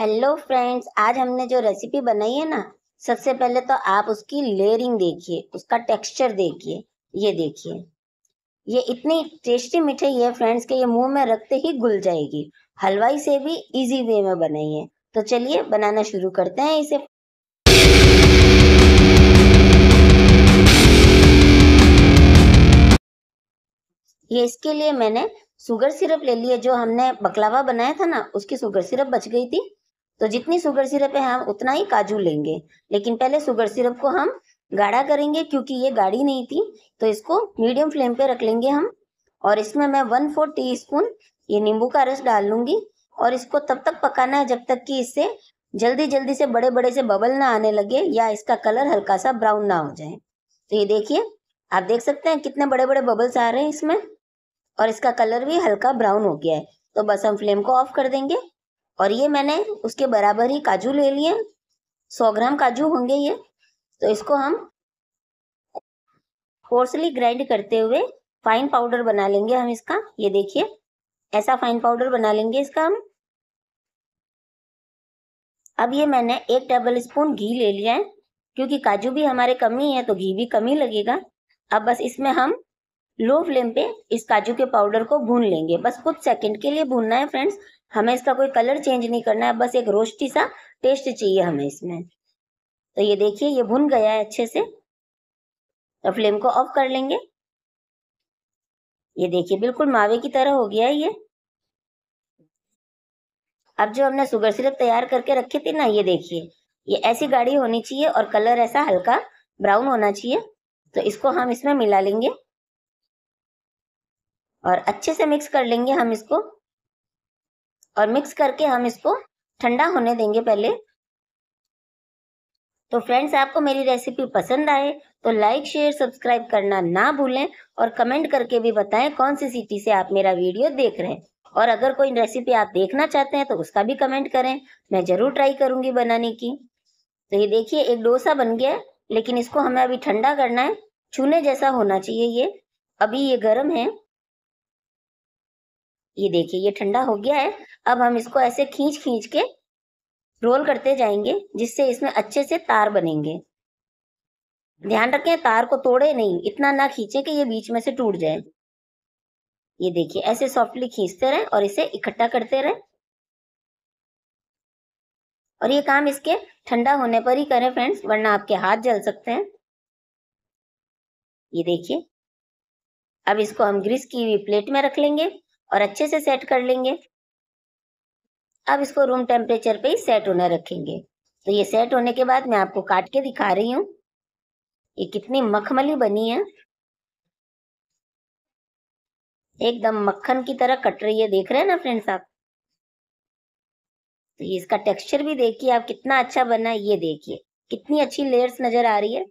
Hello friends, आज हमने जो रेसिपी बनाई है ना, सबसे पहले तो आप उसकी लेयरिंग देखिए, उसका टेक्सचर देखिए। ये देखिए, ये इतनी टेस्टी मिठाई है फ्रेंड्स कि ये मुंह में रखते ही घुल जाएगी। हलवाई से भी इजी वे में बनाई है। तो चलिए बनाना शुरू करते हैं इसे। ये इसके लिए मैंने शुगर सिरप ले लिया। जो हमने बकलावा बनाया था ना, उसकी शुगर सिरप बच गई थी। तो जितनी शुगर सिरप है हम उतना ही काजू लेंगे, लेकिन पहले शुगर सिरप को हम गाढ़ा करेंगे क्योंकि ये गाढ़ी नहीं थी। तो इसको मीडियम फ्लेम पे रख लेंगे हम। और इसमें मैं 1/4 टीस्पून ये नींबू का रस डाल लूंगी। और इसको तब तक पकाना है जब तक कि इससे जल्दी जल्दी से बड़े बड़े से बबल ना आने लगे या इसका कलर हल्का सा ब्राउन ना हो जाए। तो ये देखिए, आप देख सकते हैं कितने बड़े बड़े बबल्स आ रहे हैं इसमें, और इसका कलर भी हल्का ब्राउन हो गया है। तो बस हम फ्लेम को ऑफ कर देंगे। और ये मैंने उसके बराबर ही काजू ले लिए, 100 ग्राम काजू होंगे ये। तो इसको हम फोर्सली ग्राइंड करते हुए फाइन पाउडर बना लेंगे हम इसका। ये देखिए, ऐसा फाइन पाउडर बना लेंगे इसका हम। अब ये मैंने 1 टेबल स्पून घी ले लिया है, क्योंकि काजू भी हमारे कम ही है तो घी भी कम ही लगेगा। अब बस इसमें हम लो फ्लेम पे इस काजू के पाउडर को भून लेंगे। बस कुछ सेकंड के लिए भूनना है फ्रेंड्स, हमें इसका कोई कलर चेंज नहीं करना है, बस एक रोस्टी सा टेस्ट चाहिए हमें इसमें। तो ये देखिए, ये भून गया है अच्छे से। तो फ्लेम को ऑफ कर लेंगे। ये देखिए, बिल्कुल मावे की तरह हो गया है ये। अब जो हमने शुगर सिरप तैयार करके रखी थी ना, ये देखिए, ये ऐसी गाढ़ी होनी चाहिए और कलर ऐसा हल्का ब्राउन होना चाहिए। तो इसको हम इसमें मिला लेंगे और अच्छे से मिक्स कर लेंगे हम इसको। और मिक्स करके हम इसको ठंडा होने देंगे पहले। तो फ्रेंड्स, आपको मेरी रेसिपी पसंद आए तो लाइक, शेयर, सब्सक्राइब करना ना भूलें। और कमेंट करके भी बताएं कौन सी सिटी से आप मेरा वीडियो देख रहे हैं। और अगर कोई रेसिपी आप देखना चाहते हैं तो उसका भी कमेंट करें, मैं ज़रूर ट्राई करूँगी बनाने की। तो ये देखिए, एक डोसा बन गया है, लेकिन इसको हमें अभी ठंडा करना है। छूने जैसा होना चाहिए ये, अभी ये गर्म है। ये देखिए, ये ठंडा हो गया है। अब हम इसको ऐसे खींच खींच के रोल करते जाएंगे, जिससे इसमें अच्छे से तार बनेंगे। ध्यान रखें, तार को तोड़े नहीं, इतना ना खींचे कि ये बीच में से टूट जाए। ये देखिए, ऐसे सॉफ्टली खींचते रहें और इसे इकट्ठा करते रहें। और ये काम इसके ठंडा होने पर ही करें फ्रेंड्स, वरना आपके हाथ जल सकते हैं। ये देखिए, अब इसको हम ग्रीस की हुई प्लेट में रख लेंगे और अच्छे से सेट कर लेंगे। अब इसको रूम टेम्परेचर पे ही सेट होने रखेंगे। तो ये सेट होने के बाद मैं आपको काट के दिखा रही हूँ, ये कितनी मखमली बनी है, एकदम मक्खन की तरह कट रही है। देख रहे हैं ना फ्रेंड्स आप। तो ये इसका टेक्सचर भी देखिए आप, कितना अच्छा बना है। ये देखिए, कितनी अच्छी लेयर्स नजर आ रही है।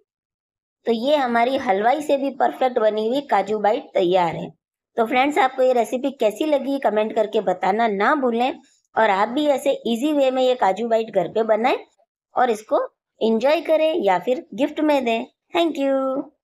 तो ये हमारी हलवाई से भी परफेक्ट बनी हुई काजू बाइट तैयार है। तो फ्रेंड्स, आपको ये रेसिपी कैसी लगी कमेंट करके बताना ना भूलें। और आप भी ऐसे इजी वे में ये काजू बाइट घर पे बनाएं और इसको एंजॉय करें या फिर गिफ्ट में दें। Thank you.